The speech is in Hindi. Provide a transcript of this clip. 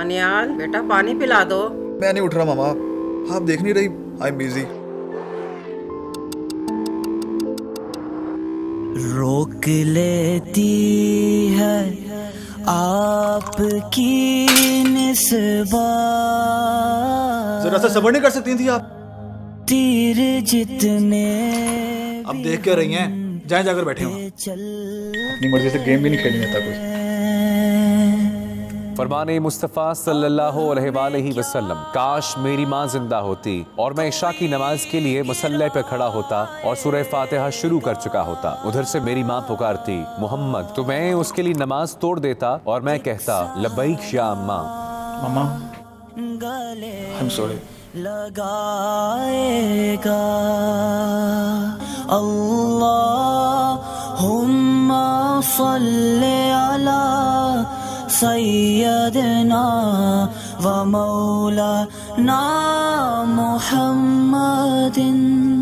दानियाल बेटा पानी पिला दो। मैं नहीं उठ रहा मामा, आप देख नहीं रही आई एम बिजी। रोक लेती है आपकी निस्बत, जरा सा सबर नहीं कर सकती थी आप? तीर जितने अब देख क्या रही हैं, जाए जाकर बैठे हो। अपनी मर्जी से गेम भी नहीं खेलने देता कोई। फरमाने मुस्तफ़ा सल्लल्लाहु अलैहि वसल्लम, काश मेरी माँ जिंदा होती और मैं इशा की नमाज के लिए मुसल्ले पर खड़ा होता और सूरह फातिहा शुरू कर चुका होता। उधर से मेरी माँ पुकारती मोहम्मद, तो मैं उसके लिए नमाज तोड़ देता और मैं कहता लब्बैक या अम्मा। मामा आई एम सॉरी। लगाएगा अल्लाहुम्मा सल्ली अला सय्यदना व मौलाना मुहम्मदिन।